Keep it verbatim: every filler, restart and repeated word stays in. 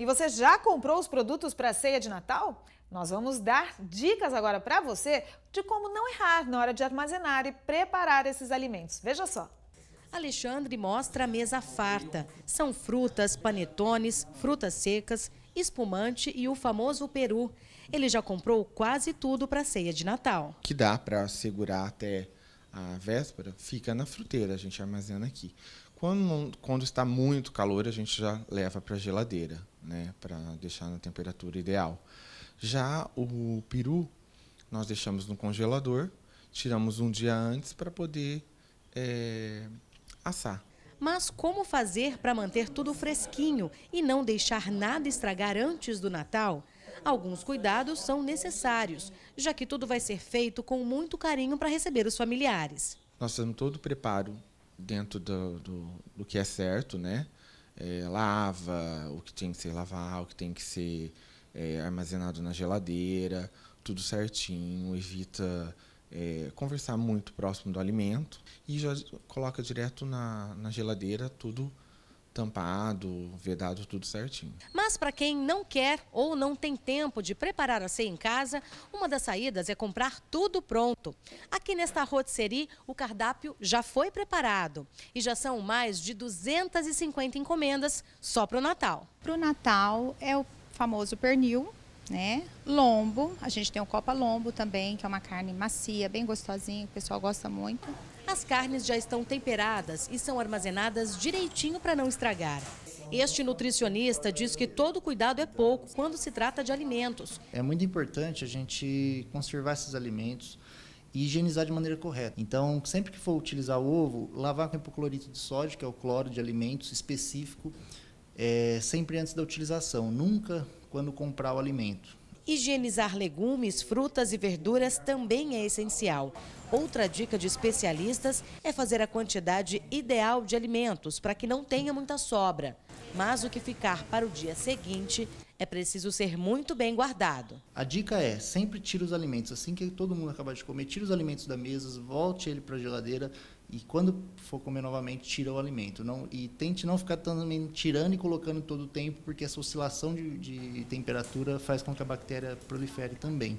E você já comprou os produtos para a ceia de Natal? Nós vamos dar dicas agora para você de como não errar na hora de armazenar e preparar esses alimentos. Veja só. Alexandre mostra a mesa farta. São frutas, panetones, frutas secas, espumante e o famoso peru. Ele já comprou quase tudo para a ceia de Natal. Que dá para segurar até a véspera, fica na fruteira, a gente armazena aqui. Quando, quando está muito calor, a gente já leva para a geladeira, né, para deixar na temperatura ideal. Já o peru, nós deixamos no congelador, tiramos um dia antes para poder é, assar. Mas como fazer para manter tudo fresquinho e não deixar nada estragar antes do Natal? Alguns cuidados são necessários, já que tudo vai ser feito com muito carinho para receber os familiares. Nós fazemos todo o preparo dentro do, do, do que é certo, né? É, lava o que tem que ser lavar, o que tem que ser é, armazenado na geladeira, tudo certinho, evita é, conversar muito próximo do alimento e já coloca direto na, na geladeira, tudo tampado, vedado, tudo certinho. Mas para quem não quer ou não tem tempo de preparar a ceia em casa, uma das saídas é comprar tudo pronto. Aqui nesta rotisserie, o cardápio já foi preparado e já são mais de duzentas e cinquenta encomendas só para o Natal. Para o Natal é o famoso pernil, né? Lombo, a gente tem o copa lombo também, que é uma carne macia, bem gostosinha, o pessoal gosta muito. As carnes já estão temperadas e são armazenadas direitinho para não estragar. Este nutricionista diz que todo cuidado é pouco quando se trata de alimentos. É muito importante a gente conservar esses alimentos e higienizar de maneira correta. Então, sempre que for utilizar o ovo, lavar com hipoclorito de sódio, que é o cloro de alimentos específico, é, sempre antes da utilização, nunca quando comprar o alimento. Higienizar legumes, frutas e verduras também é essencial. Outra dica de especialistas é fazer a quantidade ideal de alimentos para que não tenha muita sobra. Mas o que ficar para o dia seguinte é preciso ser muito bem guardado. A dica é, sempre tira os alimentos. Assim que todo mundo acabar de comer, tira os alimentos da mesa, volte ele para a geladeira e quando for comer novamente, tira o alimento. Não, e tente não ficar também tirando e colocando todo o tempo, porque essa oscilação de, de temperatura faz com que a bactéria prolifere também.